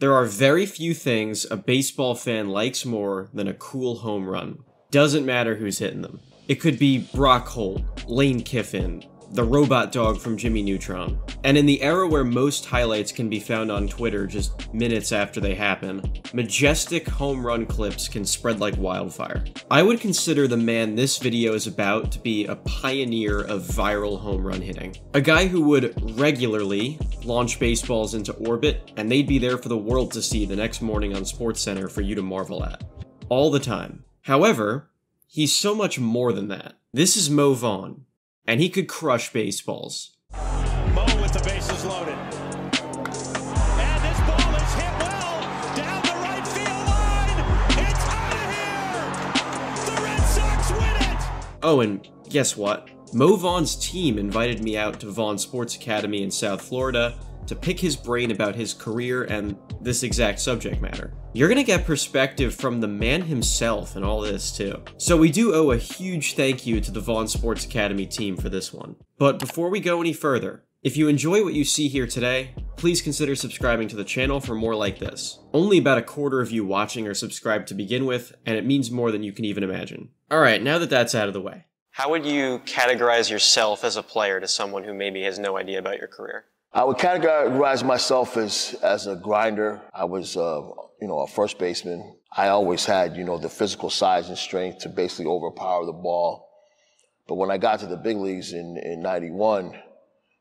There are very few things a baseball fan likes more than a cool home run. Doesn't matter who's hitting them. It could be Brock Holt, Lane Kiffin, the robot dog from Jimmy Neutron. And in the era where most highlights can be found on Twitter just minutes after they happen, majestic home run clips can spread like wildfire. I would consider the man this video is about to be a pioneer of viral home run hitting. A guy who would regularly launch baseballs into orbit, and they'd be there for the world to see the next morning on SportsCenter for you to marvel at. All the time. However, he's so much more than that. This is Mo Vaughn. And he could crush baseballs. Mo with the bases loaded. And this ball is hit well down the right field line. It's out of here. The Red Sox win it. Oh, and guess what? Mo Vaughn's team invited me out to Vaughn Sports Academy in South Florida to pick his brain about his career and this exact subject matter. You're gonna get perspective from the man himself and all this too. So we do owe a huge thank you to the Vaughn Sports Academy team for this one. But before we go any further, if you enjoy what you see here today, please consider subscribing to the channel for more like this. Only about a quarter of you watching are subscribed to begin with, and it means more than you can even imagine. All right, now that that's out of the way. How would you categorize yourself as a player to someone who maybe has no idea about your career? I would categorize myself as a grinder. I was, a first baseman. I always had, the physical size and strength to basically overpower the ball. But when I got to the big leagues in 91,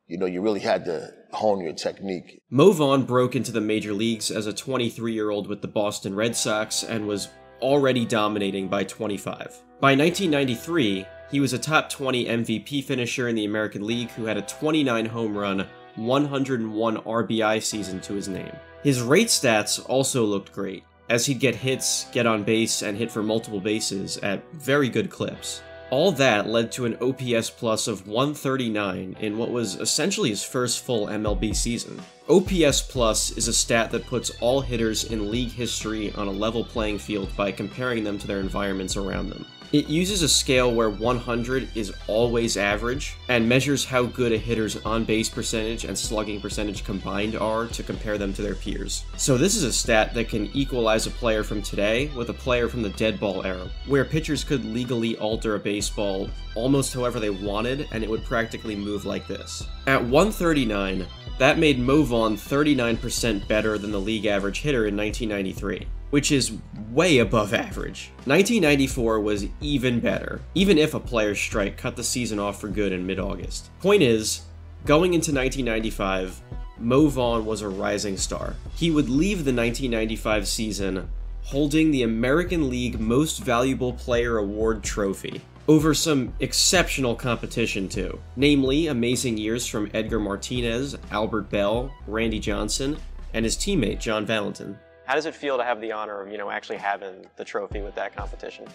you really had to hone your technique. Mo Vaughn broke into the major leagues as a 23-year-old with the Boston Red Sox and was already dominating by 25. By 1993, he was a top 20 MVP finisher in the American League who had a 29 home run, 101 RBI season to his name. His rate stats also looked great, as he'd get hits, get on base, and hit for multiple bases at very good clips. All that led to an OPS plus of 139 in what was essentially his first full MLB season. OPS plus is a stat that puts all hitters in league history on a level playing field by comparing them to their environments around them. It uses a scale where 100 is always average, and measures how good a hitter's on-base percentage and slugging percentage combined are to compare them to their peers. So this is a stat that can equalize a player from today with a player from the dead ball era, where pitchers could legally alter a baseball almost however they wanted, and it would practically move like this. At 139, that made Mo Vaughn 39% better than the league average hitter in 1993. Which is way above average. 1994 was even better, even if a player's strike cut the season off for good in mid-August. Point is, going into 1995, Mo Vaughn was a rising star. He would leave the 1995 season holding the American League Most Valuable Player Award trophy, over some exceptional competition too, namely amazing years from Edgar Martinez, Albert Bell, Randy Johnson, and his teammate John Valentin. How does it feel to have the honor of, actually having the trophy with that competition?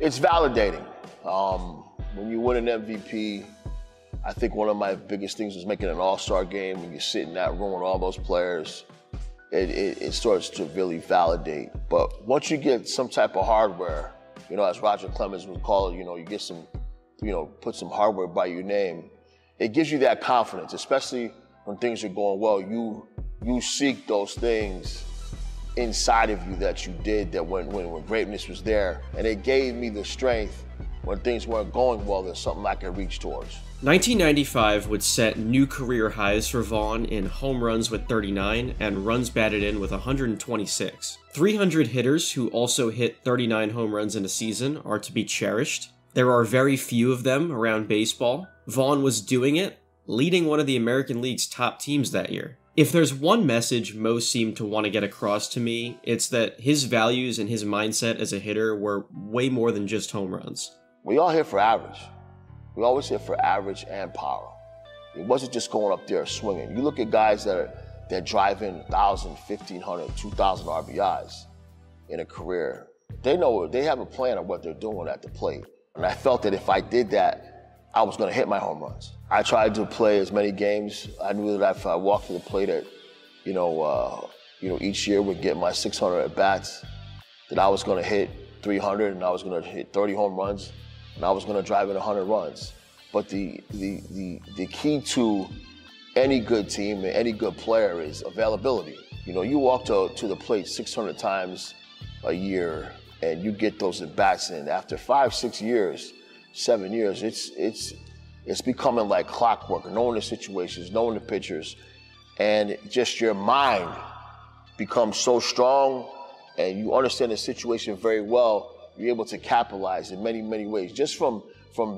It's validating. When you win an MVP, I think one of my biggest things was making an all-star game. When you sit in that room with all those players, it starts to really validate. But once you get some type of hardware, as Roger Clemens would call it, you get some, put some hardware by your name, it gives you that confidence, especially when things are going well. You seek those things inside of you that you did, that when greatness was there, and it gave me the strength when things weren't going well, there's something I could reach towards. 1995 would set new career highs for Vaughn in home runs with 39 and runs batted in with 126. 300 hitters who also hit 39 home runs in a season are to be cherished. There are very few of them around baseball. Vaughn was doing it, leading one of the American League's top teams that year. If there's one message Mo seemed to want to get across to me, it's that his values and his mindset as a hitter were way more than just home runs. We all hit for average. We always hit for average and power. It wasn't just going up there swinging. You look at guys that drive in 1,000, 1,500, 2,000 RBIs in a career. They know, they have a plan of what they're doing at the plate. And I felt that if I did that, I was going to hit my home runs. I tried to play as many games. I knew that if I walked to the plate, that each year would get my 600 at bats. That I was going to hit 300, and I was going to hit 30 home runs, and I was going to drive in 100 runs. But the key to any good team and any good player is availability. You know, you walk to the plate 600 times a year, and you get those at-bats in. After 5, 6 years, 7 years, it's becoming like clockwork, knowing the situations, knowing the pitchers, and just your mind becomes so strong, and you understand the situation very well. You're able to capitalize in many, many ways just from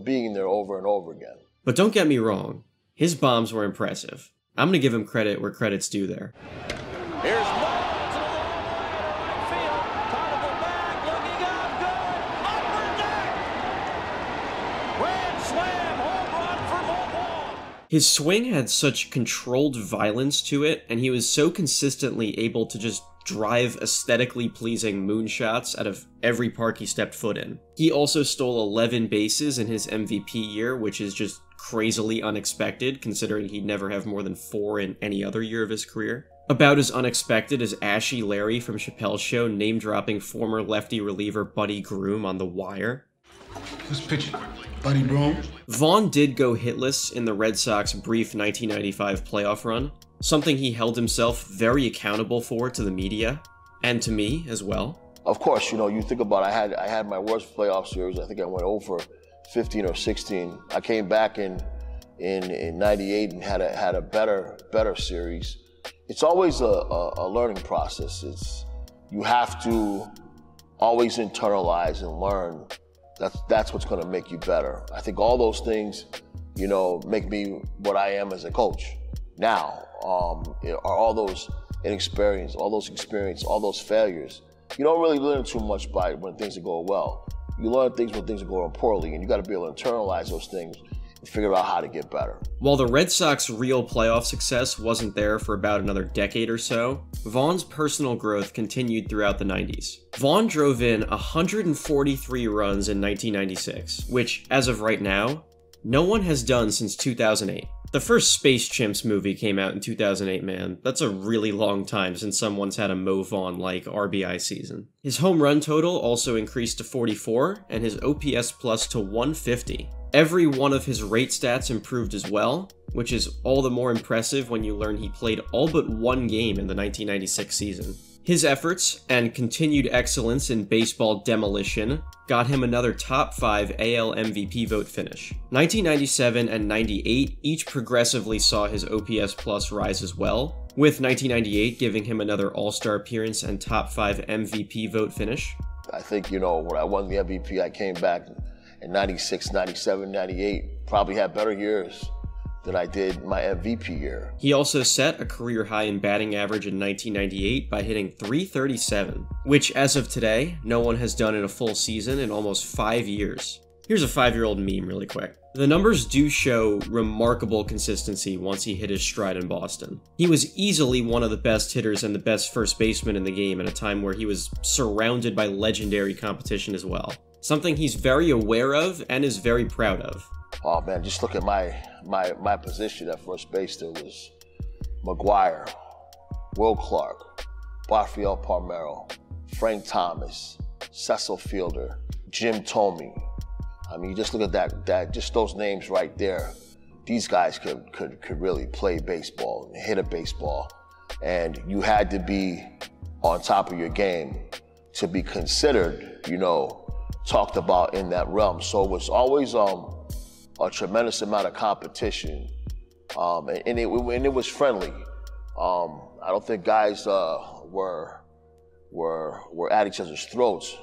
being there over and over again. But don't get me wrong, his bombs were impressive. I'm going to give him credit where credit's due there. Here's Mo to the right field, Carnival back, looking up, good, upper deck! Grand slam, home run for Mo Vaughn! His swing had such controlled violence to it, and he was so consistently able to just drive aesthetically pleasing moonshots out of every park he stepped foot in. He also stole 11 bases in his MVP year, which is just crazily unexpected, considering he'd never have more than 4 in any other year of his career. About as unexpected as Ashy Larry from Chappelle's Show name-dropping former lefty reliever Buddy Groom on The Wire. Who's pitching? Buddy Groom? Vaughn did go hitless in the Red Sox brief 1995 playoff run, something he held himself very accountable for to the media, and to me as well. Of course, you know, you think about it, I had my worst playoff series. I think I went 0 for 15 or 16. I came back in 98 and had a better series. It's always a learning process. You have to always internalize and learn. That's what's gonna make you better. I think all those things, you know, make me what I am as a coach now. Are all those inexperience, all those failures. You don't really learn too much by when things are going well. You learn things when things are going poorly, and you gotta be able to internalize those things and figure out how to get better. While the Red Sox' real playoff success wasn't there for about another decade or so, Vaughn's personal growth continued throughout the 90s. Vaughn drove in 143 runs in 1996, which, as of right now, no one has done since 2008. The first Space Chimps movie came out in 2008, man. That's a really long time since someone's had a Mo Vaughn-like RBI season. His home run total also increased to 44, and his OPS plus to 150. Every one of his rate stats improved as well, which is all the more impressive when you learn he played all but one game in the 1996 season. His efforts and continued excellence in baseball demolition got him another top 5 AL MVP vote finish. 1997 and 98 each progressively saw his OPS plus rise as well, with 1998 giving him another All-Star appearance and top 5 MVP vote finish. I think, you know, when I won the MVP, I came back in 96, 97, 98, probably had better years than I did my MVP year. He also set a career high in batting average in 1998 by hitting .337, which as of today, no one has done in a full season in almost 5 years. Here's a 5-year-old meme really quick. The numbers do show remarkable consistency once he hit his stride in Boston. He was easily one of the best hitters and the best first baseman in the game at a time where he was surrounded by legendary competition as well. Something he's very aware of and is very proud of. Oh man, just look at my position at first base. There was McGwire, Will Clark, Rafael Palmeiro, Frank Thomas, Cecil Fielder, Jim Thome. I mean, you just look at that just those names right there. These guys could really play baseball and hit a baseball. And you had to be on top of your game to be considered, you know, talked about in that realm. So it was always a tremendous amount of competition, and it was friendly. I don't think guys were at each other's throats,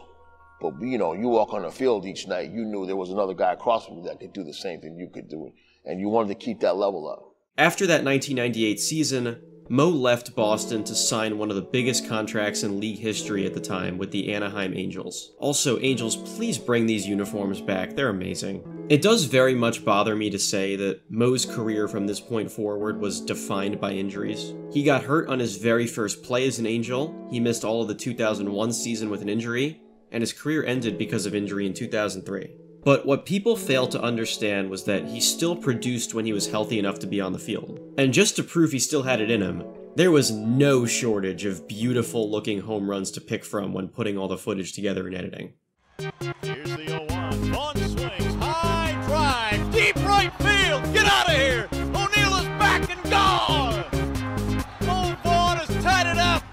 but you know, you walk on the field each night, you knew there was another guy across from you that could do the same thing you could do, and you wanted to keep that level up. After that 1998 season, Mo left Boston to sign one of the biggest contracts in league history at the time with the Anaheim Angels. Also, Angels, please bring these uniforms back. They're amazing. It does very much bother me to say that Mo's career from this point forward was defined by injuries. He got hurt on his very first play as an Angel. He missed all of the 2001 season with an injury, and his career ended because of injury in 2003. But what people fail to understand was that he still produced when he was healthy enough to be on the field. And just to prove he still had it in him, there was no shortage of beautiful looking home runs to pick from when putting all the footage together and editing. Here's the 0-1, Vaughn swings, high drive, deep right field, get out of here! O'Neal is back and gone! Mo Vaughn has tied it up,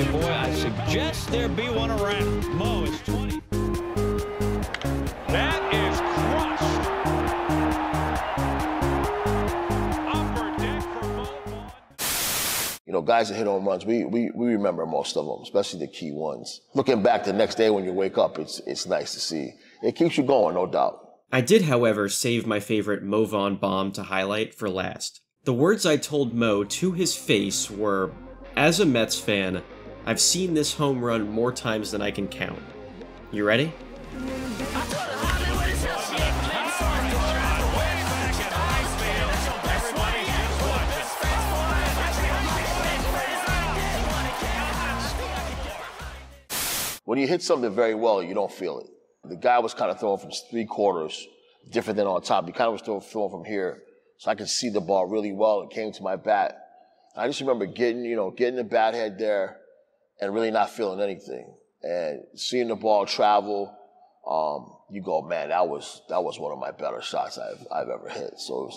say, boy, I suggest there be one around. Mo is 20. That is crushed. Upper deck for Mo Vaughn. You know, guys that hit home runs, we remember most of them, especially the key ones. Looking back the next day when you wake up, it's nice to see. It keeps you going, no doubt. I did, however, save my favorite Mo Vaughn bomb to highlight for last. The words I told Mo to his face were, as a Mets fan, I've seen this home run more times than I can count. You ready? When you hit something very well, you don't feel it. The guy was kind of throwing from three quarters, different than on top. He kind of was throwing from here. So I could see the ball really well. It came to my bat. I just remember getting the bat head there and really not feeling anything. And seeing the ball travel, you go, man, that was one of my better shots I've ever hit. So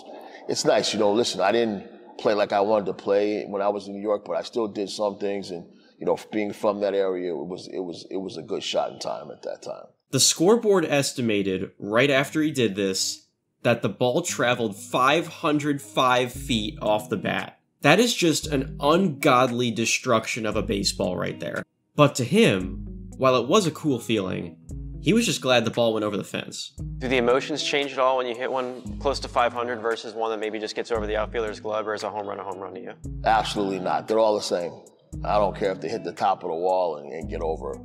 it's nice. You know, listen, I didn't play like I wanted to play when I was in New York, but I still did some things. And, you know, being from that area, it was a good shot in time at that time. The scoreboard estimated right after he did this that the ball traveled 505 feet off the bat. That is just an ungodly destruction of a baseball right there. But to him, while it was a cool feeling, he was just glad the ball went over the fence. Do the emotions change at all when you hit one close to 500 versus one that maybe just gets over the outfielder's glove or is a home run to you? Absolutely not. They're all the same. I don't care if they hit the top of the wall and get over.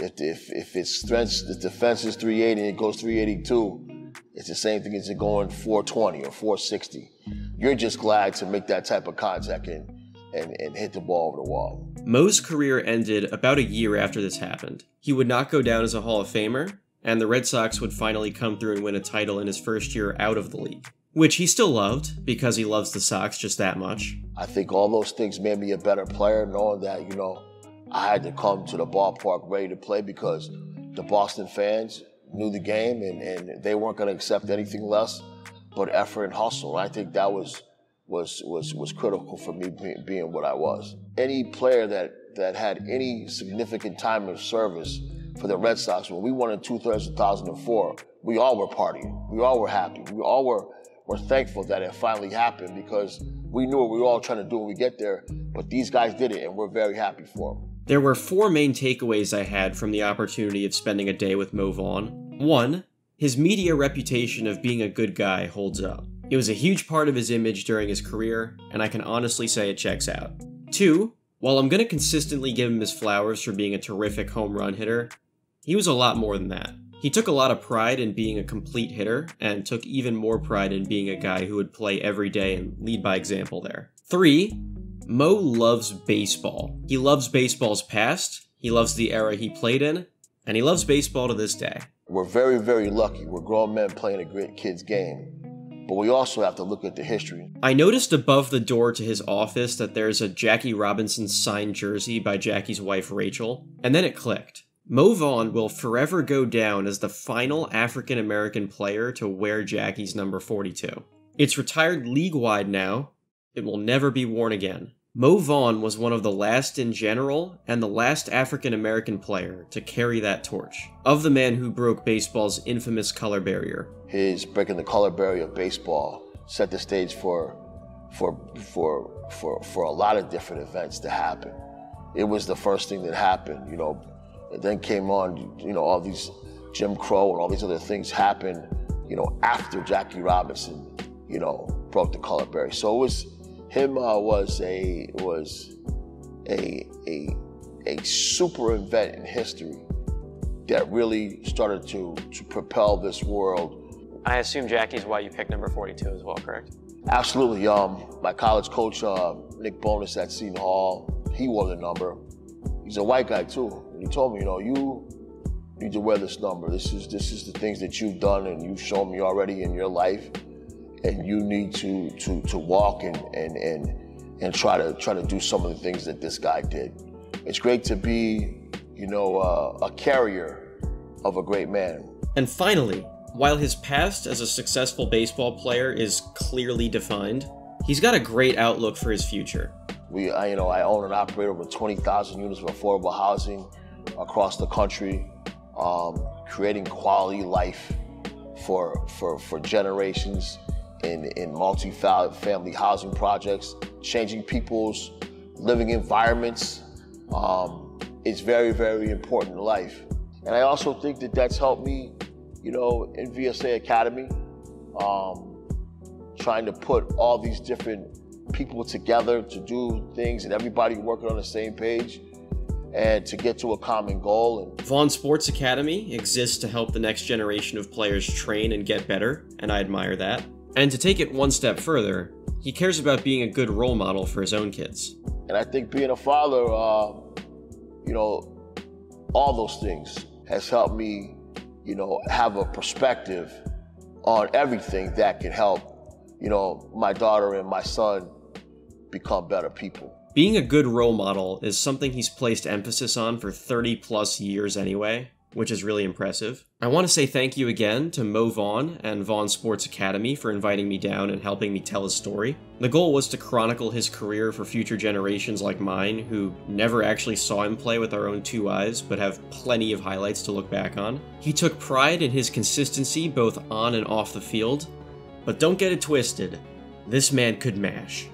If it's the defense is 380 and it goes 382, it's the same thing as it going 420 or 460. You're just glad to make that type of contact and hit the ball over the wall. Mo's career ended about a year after this happened. He would not go down as a Hall of Famer, and the Red Sox would finally come through and win a title in his first year out of the league, which he still loved because he loves the Sox just that much. I think all those things made me a better player, knowing that, you know, I had to come to the ballpark ready to play because the Boston fans knew the game and they weren't going to accept anything less but effort and hustle. And I think that was critical for me being what I was. Any player that had any significant time of service for the Red Sox, when we won in 2004, we all were partying. We all were happy. We all were thankful that it finally happened because we knew what we were all trying to do when we get there, but these guys did it and we're very happy for them. There were four main takeaways I had from the opportunity of spending a day with Mo Vaughn. One, his media reputation of being a good guy holds up. It was a huge part of his image during his career, and I can honestly say it checks out. Two, while I'm going to consistently give him his flowers for being a terrific home run hitter, he was a lot more than that. He took a lot of pride in being a complete hitter, and took even more pride in being a guy who would play every day and lead by example there. Three, Mo loves baseball. He loves baseball's past, he loves the era he played in, and he loves baseball to this day. We're very, very lucky. We're grown men playing a great kid's game, but we also have to look at the history. I noticed above the door to his office that there's a Jackie Robinson signed jersey by Jackie's wife Rachel, and then it clicked. Mo Vaughn will forever go down as the final African-American player to wear Jackie's number 42. It's retired league-wide now. It will never be worn again. Mo Vaughn was one of the last in general and the last African-American player to carry that torch of the man who broke baseball's infamous color barrier. His breaking the color barrier of baseball set the stage for a lot of different events to happen. It was the first thing that happened, you know. And then came on, you know, all these Jim Crow and all these other things happened, you know, after Jackie Robinson, you know, broke the color barrier. So it was. Him was a super event in history that really started to propel this world. I assume Jackie's why you picked number 42 as well, correct? Absolutely. My college coach, Nick Bonus at Seton Hall, he wore the number. He's a white guy too. And he told me, you know, you need to wear this number. This is the things that you've done and you've shown me already in your life. And you need to walk and try to do some of the things that this guy did. It's great to be, you know, a carrier of a great man. And finally, while his past as a successful baseball player is clearly defined, he's got a great outlook for his future. I own and operate over 20,000 units of affordable housing across the country, creating quality life for generations in multi-family housing projects, changing people's living environments. It's very, very important in life. And I also think that that's helped me, in VSA Academy, trying to put all these different people together to do things and everybody working on the same page and to get to a common goal. Vaughn Sports Academy exists to help the next generation of players train and get better, and I admire that. And to take it one step further, he cares about being a good role model for his own kids. And I think being a father, all those things has helped me, have a perspective on everything that could help, my daughter and my son become better people. Being a good role model is something he's placed emphasis on for 30 plus years anyway, which is really impressive. I want to say thank you again to Mo Vaughn and Vaughn Sports Academy for inviting me down and helping me tell his story. The goal was to chronicle his career for future generations like mine, who never actually saw him play with our own two eyes, but have plenty of highlights to look back on. He took pride in his consistency both on and off the field, but don't get it twisted, this man could mash.